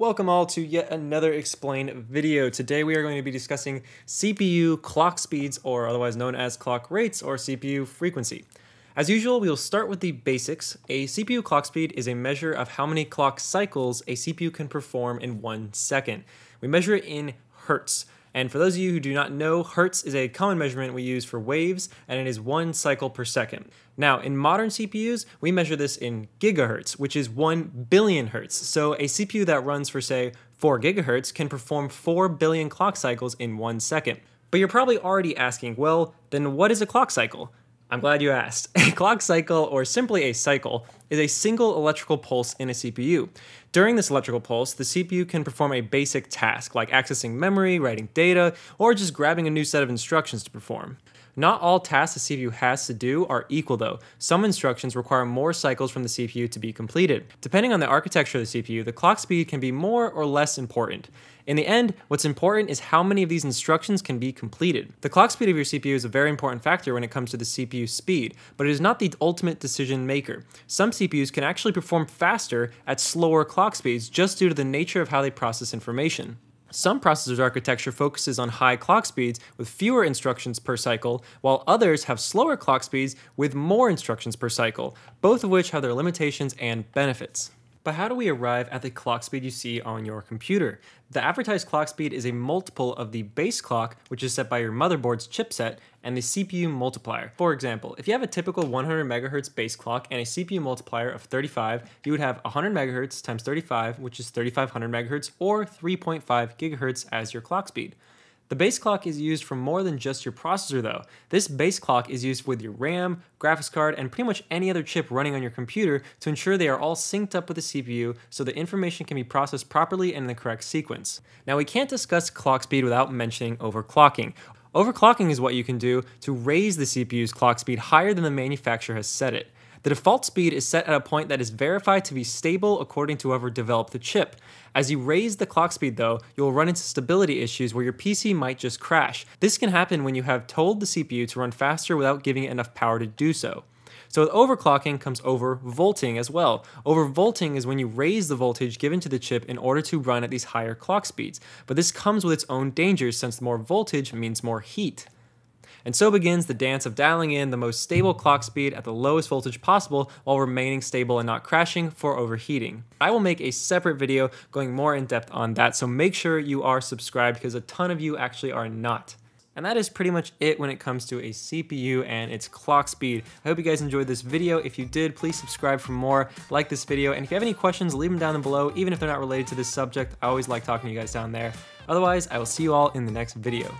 Welcome all to yet another Explain video. Today we are going to be discussing CPU clock speeds, or otherwise known as clock rates or CPU frequency. As usual, we will start with the basics. A CPU clock speed is a measure of how many clock cycles a CPU can perform in 1 second. We measure it in hertz. And for those of you who do not know, hertz is a common measurement we use for waves, and it is 1 cycle per second. Now, in modern CPUs, we measure this in gigahertz, which is 1 billion hertz. So a CPU that runs for, say, 4 gigahertz can perform 4 billion clock cycles in 1 second. But you're probably already asking, well, then what is a clock cycle? I'm glad you asked. A clock cycle, or simply a cycle, is a single electrical pulse in a CPU. During this electrical pulse, the CPU can perform a basic task, like accessing memory, writing data, or just grabbing a new set of instructions to perform. Not all tasks the CPU has to do are equal though. Some instructions require more cycles from the CPU to be completed. Depending on the architecture of the CPU, the clock speed can be more or less important. In the end, what's important is how many of these instructions can be completed. The clock speed of your CPU is a very important factor when it comes to the CPU speed, but it is not the ultimate decision maker. Some CPUs can actually perform faster at slower clock speeds just due to the nature of how they process information. Some processors' architecture focuses on high clock speeds with fewer instructions per cycle, while others have slower clock speeds with more instructions per cycle, both of which have their limitations and benefits. But how do we arrive at the clock speed you see on your computer? The advertised clock speed is a multiple of the base clock, which is set by your motherboard's chipset, and the CPU multiplier. For example, if you have a typical 100 megahertz base clock and a CPU multiplier of 35, you would have 100 megahertz times 35, which is 3500 megahertz or 3.5 gigahertz as your clock speed. The base clock is used for more than just your processor though. This base clock is used with your RAM, graphics card, and pretty much any other chip running on your computer to ensure they are all synced up with the CPU so the information can be processed properly and in the correct sequence. Now, we can't discuss clock speed without mentioning overclocking. Overclocking is what you can do to raise the CPU's clock speed higher than the manufacturer has set it. The default speed is set at a point that is verified to be stable according to whoever developed the chip. As you raise the clock speed though, you'll run into stability issues where your PC might just crash. This can happen when you have told the CPU to run faster without giving it enough power to do so. So with overclocking comes overvolting as well. Overvolting is when you raise the voltage given to the chip in order to run at these higher clock speeds. But this comes with its own dangers, since more voltage means more heat. And so begins the dance of dialing in the most stable clock speed at the lowest voltage possible while remaining stable and not crashing for overheating. I will make a separate video going more in depth on that, so make sure you are subscribed because a ton of you actually are not. And that is pretty much it when it comes to a CPU and its clock speed. I hope you guys enjoyed this video. If you did, please subscribe for more, like this video, and if you have any questions, leave them down below, even if they're not related to this subject. I always like talking to you guys down there. Otherwise, I will see you all in the next video.